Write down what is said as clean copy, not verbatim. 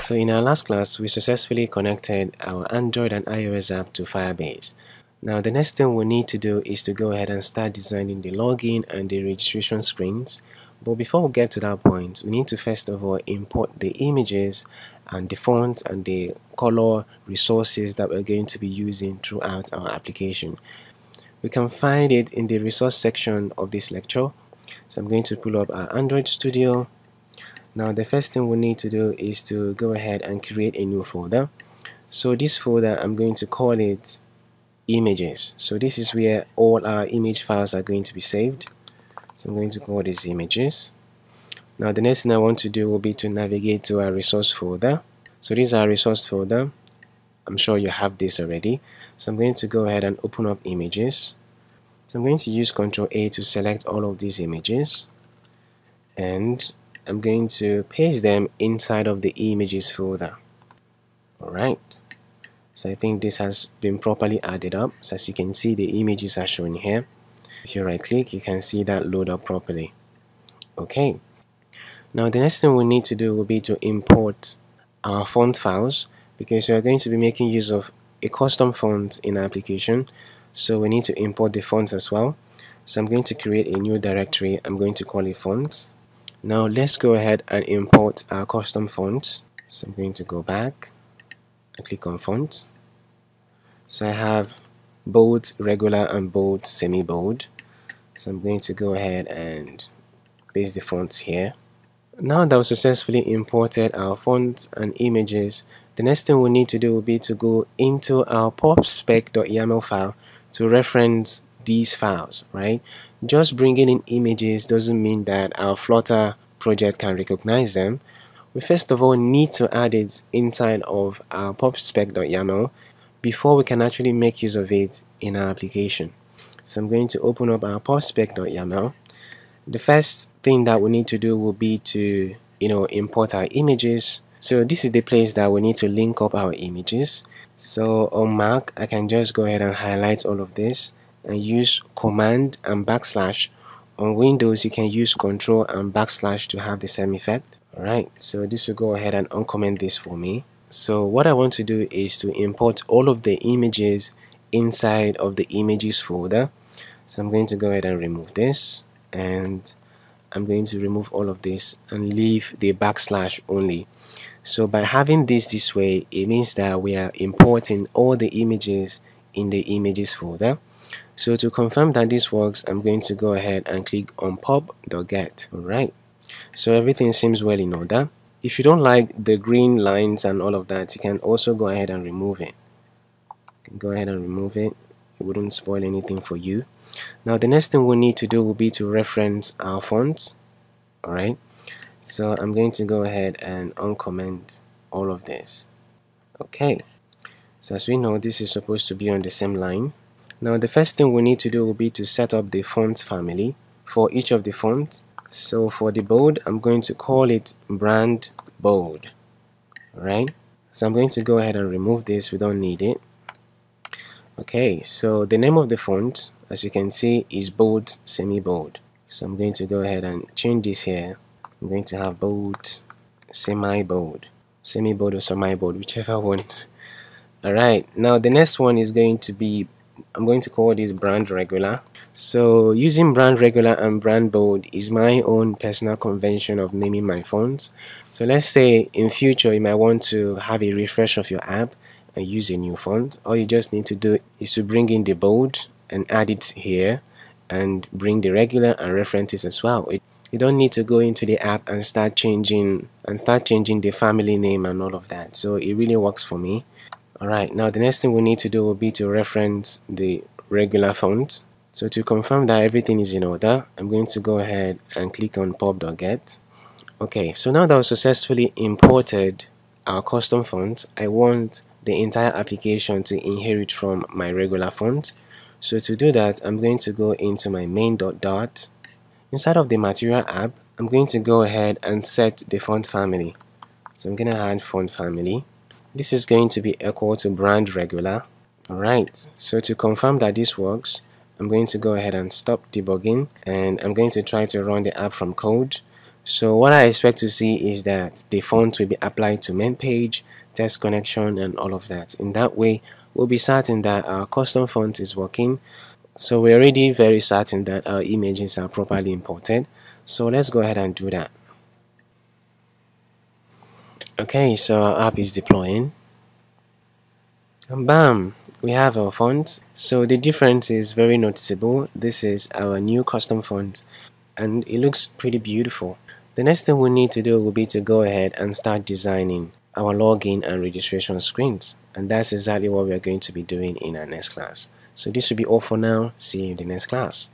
So in our last class, we successfully connected our Android and iOS app to Firebase. Now the next thing we need to do is to go ahead and start designing the login and the registration screens. But before we get to that point, we need to first of all import the images and the font and the color resources that we're going to be using throughout our application. We can find it in the resource section of this lecture. So I'm going to pull up our Android Studio. Now the first thing we need to do is to go ahead and create a new folder. So this folder, I'm going to call it images. So this is where all our image files are going to be saved. So I'm going to call these images. Now the next thing I want to do will be to navigate to our resource folder. So this is our resource folder. I'm sure you have this already. So I'm going to go ahead and open up images. So I'm going to use Ctrl A to select all of these images, and I'm going to paste them inside of the images folder. Alright. So I think this has been properly added up. So as you can see, the images are shown here. If you right click, you can see that load up properly. Okay. Now the next thing we need to do will be to import our font files, because we are going to be making use of a custom font in our application. So we need to import the fonts as well. So I'm going to create a new directory. I'm going to call it fonts. Now let's go ahead and import our custom fonts. So I'm going to go back and click on fonts. So I have bold, regular, and bold, semi-bold. So I'm going to go ahead and paste the fonts here. Now that we successfully imported our fonts and images, the next thing we need to do will be to go into our pubspec.yaml file to reference these files, right? Just bringing in images doesn't mean that our Flutter project can recognize them. We first of all need to add it inside of our pubspec.yaml before we can actually make use of it in our application. So I'm going to open up our pubspec.yaml. The first thing that we need to do will be to, import our images. So this is the place that we need to link up our images. So on Mac, I can just go ahead and highlight all of this and use command and backslash. On Windows, you can use control and backslash to have the same effect. Alright, so this will go ahead and uncomment this for me. So what I want to do is to import all of the images inside of the images folder. So I'm going to go ahead and remove this, and I'm going to remove all of this and leave the backslash only. So by having this way, it means that we are importing all the images in the images folder. So to confirm that this works, I'm going to go ahead and click on pub.get. Alright, so everything seems well in order. If you don't like the green lines and all of that, you can also go ahead and remove it. Go ahead and remove it. It wouldn't spoil anything for you. Now the next thing we need to do will be to reference our fonts. Alright, so I'm going to go ahead and uncomment all of this. Okay, so as we know, this is supposed to be on the same line. Now the first thing we need to do will be to set up the font family for each of the fonts. So for the bold, I'm going to call it brand bold. Alright, so I'm going to go ahead and remove this, we don't need it. Okay, so the name of the font, as you can see, is bold, semi-bold. So I'm going to go ahead and change this here. I'm going to have bold, semi-bold, semi-bold or semi-bold, whichever one. Alright, now the next one is going to be, I'm going to call this brand regular. So using brand regular and brand bold is my own personal convention of naming my fonts. So let's say in future you might want to have a refresh of your app and use a new font. All you just need to do is to bring in the bold and add it here, and bring the regular and references as well. You don't need to go into the app and start changing the family name and all of that. So it really works for me. Alright, now the next thing we need to do will be to reference the regular font. So to confirm that everything is in order, I'm going to go ahead and click on pub.get. Okay, so now that I've successfully imported our custom font, I want the entire application to inherit from my regular font. So to do that, I'm going to go into my main.dart. Inside of the Material app, I'm going to go ahead and set the font family. So I'm going to add font family. This is going to be equal to brand regular. Alright, so to confirm that this works, I'm going to go ahead and stop debugging, and I'm going to try to run the app from code. So what I expect to see is that the font will be applied to main page, text connection, and all of that. In that way, we'll be certain that our custom font is working. So we're already very certain that our images are properly imported. So let's go ahead and do that. Okay, so our app is deploying. And bam! We have our font. So the difference is very noticeable. This is our new custom font and it looks pretty beautiful. The next thing we need to do will be to go ahead and start designing our login and registration screens. And that's exactly what we're going to be doing in our next class. So this will be all for now. See you in the next class.